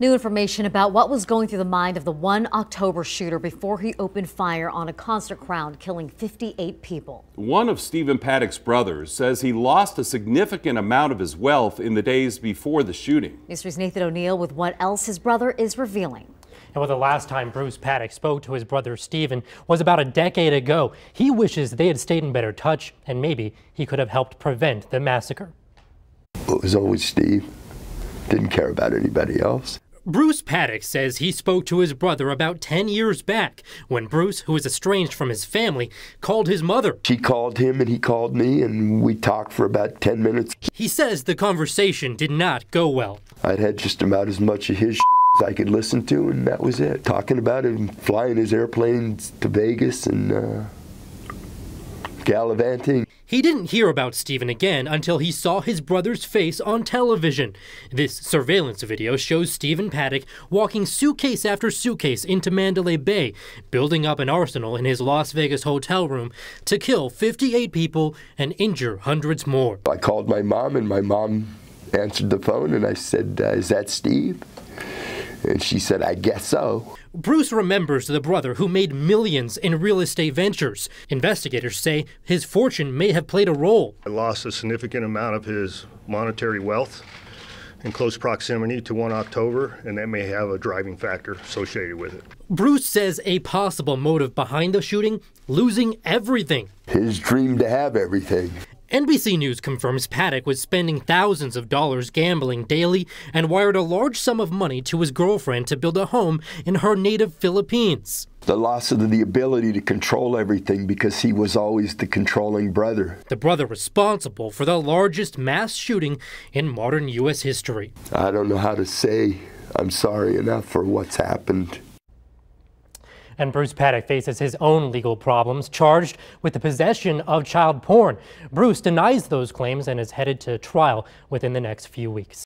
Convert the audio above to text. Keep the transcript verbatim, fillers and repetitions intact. New information about what was going through the mind of the one October shooter before he opened fire on a concert crowd, killing fifty-eight people. One of Stephen Paddock's brothers says he lost a significant amount of his wealth in the days before the shooting. Mystery's Nathan O'Neill with what else his brother is revealing. And well, the last time Bruce Paddock spoke to his brother Stephen was about a decade ago. He wishes they had stayed in better touch, and maybe he could have helped prevent the massacre. It was always Steve. Didn't care about anybody else. Bruce Paddock says he spoke to his brother about ten years back when Bruce, who was estranged from his family, called his mother. She called him and he called me, and we talked for about ten minutes. He says the conversation did not go well. I'd had just about as much of his as I could listen to, and that was it. Talking about him flying his airplanes to Vegas and uh, gallivanting. He didn't hear about Stephen again until he saw his brother's face on television. This surveillance video shows Stephen Paddock walking suitcase after suitcase into Mandalay Bay, building up an arsenal in his Las Vegas hotel room to kill fifty-eight people and injure hundreds more. I called my mom, and my mom answered the phone, and I said, uh, is that Steve? And she said, I guess so. Bruce remembers the brother who made millions in real estate ventures. Investigators say his fortune may have played a role. I lost a significant amount of his monetary wealth in close proximity to one October, and that may have a driving factor associated with it. Bruce says a possible motive behind the shooting, losing everything. His dream to have everything. N B C News confirms Paddock was spending thousands of dollars gambling daily and wired a large sum of money to his girlfriend to build a home in her native Philippines. The loss of the ability to control everything, because he was always the controlling brother. The brother responsible for the largest mass shooting in modern U S history. I don't know how to say I'm sorry enough for what's happened. And Bruce Paddock faces his own legal problems, charged with the possession of child porn. Bruce denies those claims and is headed to trial within the next few weeks.